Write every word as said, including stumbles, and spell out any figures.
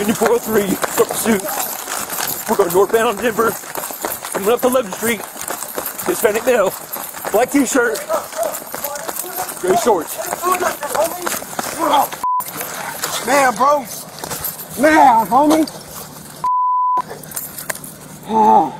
Union four oh three, start pursuit. We're going northbound on Denver, coming up to eleventh street, Hispanic male, black t-shirt, gray shorts. Man, bro. Man, homie. Oh.